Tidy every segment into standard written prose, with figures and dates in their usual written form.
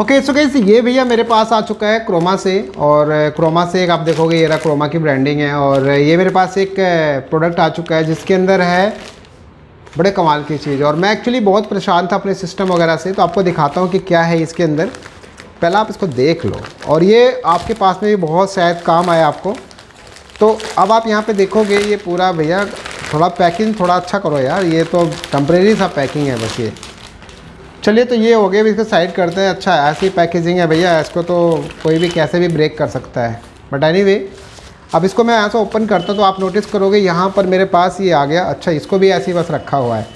Okay so guys ये भैया मेरे पास आ चुका है क्रोमा से, और क्रोमा से एक आप देखोगे ये रहा क्रोमा की ब्रांडिंग है। और ये मेरे पास एक प्रोडक्ट आ चुका है जिसके अंदर है बड़े कमाल की चीज़, और मैं एक्चुअली बहुत परेशान था अपने सिस्टम वगैरह से, तो आपको दिखाता हूँ कि क्या है इसके अंदर। पहला आप इसको देख लो, और ये आपके पास में भी बहुत शायद काम आया आपको। तो अब आप यहाँ पे देखोगे ये पूरा, भैया थोड़ा पैकिंग थोड़ा अच्छा करो यार, ये तो टेम्परेरी सा पैकिंग है बस ये। चलिए तो ये हो गया, भी इसको साइड करते हैं। अच्छा ऐसी पैकेजिंग है भैया, इसको तो कोई भी कैसे भी ब्रेक कर सकता है, बट एनीवे अब इसको मैं ऐसा ओपन करता हूँ तो आप नोटिस करोगे यहाँ पर मेरे पास ये आ गया। अच्छा इसको भी ऐसे ही बस रखा हुआ है,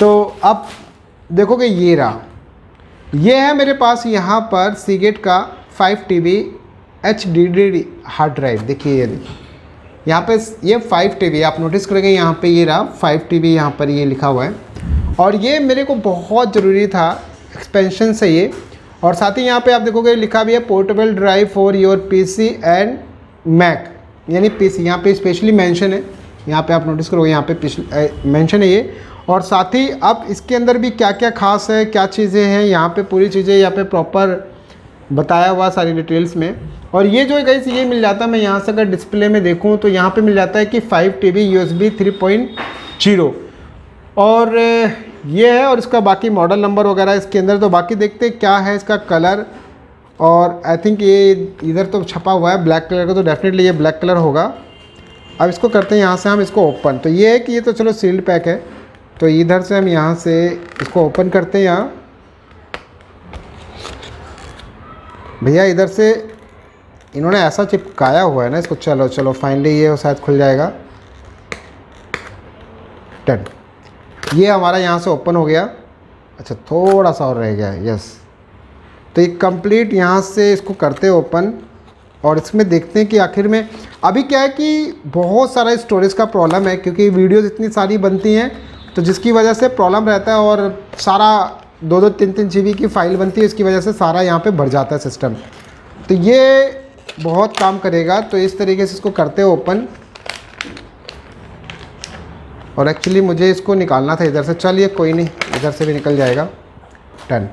तो अब देखोगे ये रहा, ये है मेरे पास यहाँ पर सीगेट का 5 TB HDD हार्ड ड्राइव। देखिए ये, देखिए यहाँ पे ये 5 TB आप नोटिस करेंगे, यहाँ पे ये रहा 5 TB यहाँ पर ये लिखा हुआ है। और ये मेरे को बहुत ज़रूरी था एक्सपेंशन से ये, और साथ ही यहाँ पे आप देखोगे लिखा भी है portable drive for your PC and Mac, यानी PC यहाँ पे स्पेशली मेंशन है, यहाँ पे आप नोटिस करोगे यहाँ पे मेंशन है ये। और साथ ही अब इसके अंदर भी क्या क्या खास है, क्या चीज़ें हैं, यहाँ पे पूरी चीज़ें यहाँ पे प्रॉपर बताया हुआ सारी डिटेल्स में। और ये जो गाइस ये मिल जाता है, मैं यहाँ से अगर डिस्प्ले में देखूँ तो यहाँ पे मिल जाता है कि 5 TB USB 3.0 और ये है, और इसका बाकी मॉडल नंबर वगैरह इसके अंदर। तो बाकी देखते क्या है इसका कलर, और आई थिंक ये इधर तो छपा हुआ है ब्लैक कलर का, तो डेफिनेटली ये ब्लैक कलर होगा। अब इसको करते हैं यहाँ से हम इसको ओपन, तो ये है कि ये तो चलो सील्ड पैक है, तो इधर से हम यहाँ से इसको ओपन करते हैं। यहाँ भैया इधर से इन्होंने ऐसा चिपकाया हुआ है ना इसको, चलो चलो फाइनली ये शायद खुल जाएगा। डन, ये हमारा यहाँ से ओपन हो गया। अच्छा थोड़ा सा और रह गया, यस। तो ये कंप्लीट यहाँ से इसको करते हैं ओपन, और इसमें देखते हैं कि आखिर में अभी क्या है कि बहुत सारा स्टोरेज का प्रॉब्लम है, क्योंकि वीडियोस इतनी सारी बनती हैं तो जिसकी वजह से प्रॉब्लम रहता है, और सारा 2-2, 3-3 GB की फ़ाइल बनती है, इसकी वजह से सारा यहाँ पे भर जाता है सिस्टम। तो ये बहुत काम करेगा, तो इस तरीके से इसको करते हैं ओपन। और एक्चुअली मुझे इसको निकालना था इधर से, चलिए कोई नहीं, इधर से भी निकल जाएगा। डन,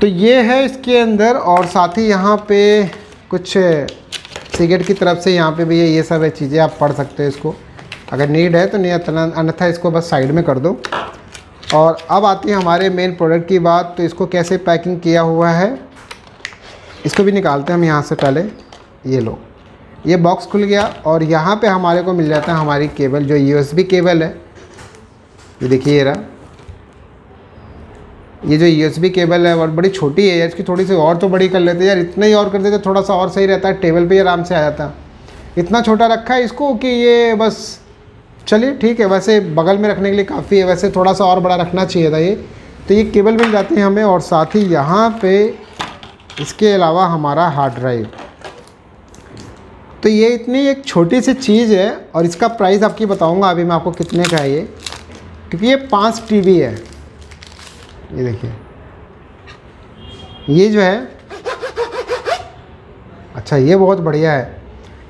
तो ये है इसके अंदर। और साथ ही यहाँ पे कुछ सिगरेट की तरफ से यहाँ पे भी ये सब चीज़ें आप पढ़ सकते हो, इसको अगर नीड है तो नहीं, अन्यथा इसको बस साइड में कर दो। और अब आती है हमारे मेन प्रोडक्ट की बात, तो इसको कैसे पैकिंग किया हुआ है, इसको भी निकालते हैं हम यहाँ से। पहले ये लो, ये बॉक्स खुल गया, और यहाँ पर हमारे को मिल जाता है हमारी केबल, जो USB केबल है। ये देखिए ये रहा, ये जो USB केबल है और बड़ी छोटी है यार, इसकी थोड़ी सी और तो बड़ी कर लेते यार, इतना ही और कर देते थोड़ा सा और सही रहता है, टेबल पे आराम से आ जाता। इतना छोटा रखा है इसको कि ये बस, चलिए ठीक है, वैसे बगल में रखने के लिए काफ़ी है, वैसे थोड़ा सा और बड़ा रखना चाहिए था ये। तो ये केबल मिल जाती है हमें, और साथ ही यहाँ पर इसके अलावा हमारा हार्ड ड्राइव। तो ये इतनी एक छोटी सी चीज़ है, और इसका प्राइस आपकी बताऊँगा अभी मैं आपको कितने का है ये, क्योंकि ये 5 TB है। ये देखिए ये जो है, अच्छा ये बहुत बढ़िया है,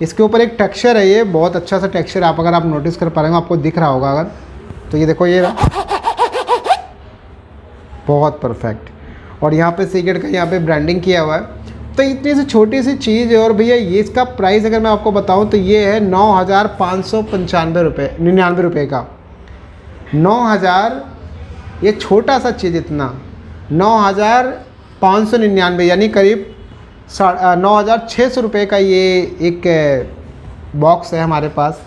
इसके ऊपर एक टेक्सचर है, ये बहुत अच्छा सा टेक्सचर आप अगर आप नोटिस कर पा रहे हो, आपको दिख रहा होगा अगर, तो ये देखो ये बहुत परफेक्ट। और यहाँ पे सीगेट का यहाँ पे ब्रांडिंग किया हुआ है, तो इतनी सी छोटी सी चीज़ है। और भैया ये इसका प्राइस अगर मैं आपको बताऊँ तो ये है 9,599 रुपये का, 9,000, ये छोटा सा चीज़ इतना 9,599 यानी करीब 9,600 रुपये का ये एक बॉक्स है हमारे पास,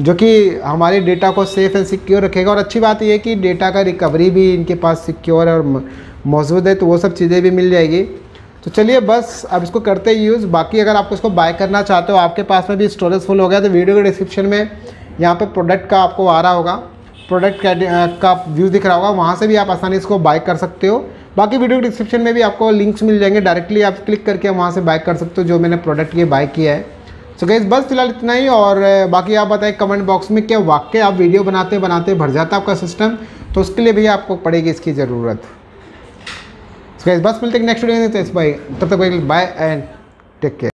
जो कि हमारे डेटा को सेफ़ एंड सिक्योर रखेगा। और अच्छी बात यह है कि डेटा का रिकवरी भी इनके पास सिक्योर है और मौजूद है, तो वो सब चीज़ें भी मिल जाएगी। तो चलिए बस अब इसको करते ही यूज़। बाकी अगर आपको इसको बाय करना चाहते हो, आपके पास में भी स्टोरेज फुल हो गया, तो वीडियो के डिस्क्रिप्शन में यहाँ पर प्रोडक्ट का आपको आ रहा होगा, प्रोडक्ट का व्यू दिख रहा होगा, वहाँ से भी आप आसानी इसको बाय कर सकते हो। बाकी वीडियो डिस्क्रिप्शन में भी आपको लिंक्स मिल जाएंगे, डायरेक्टली आप क्लिक करके वहाँ से बाय कर सकते हो जो मैंने प्रोडक्ट ये बाय किया है। सो गाइस बस फिलहाल इतना ही, और बाकी आप बताएं कमेंट बॉक्स में, क्या वाकई आप वीडियो बनाते बनाते भर जाता आपका सिस्टम, तो उसके लिए भी आपको पड़ेगी इसकी ज़रूरत। सो गाइस बस मिलते हैं नेक्स्ट वीडियो में, तो इस बाय, तब तक बाय एंड टेक केयर।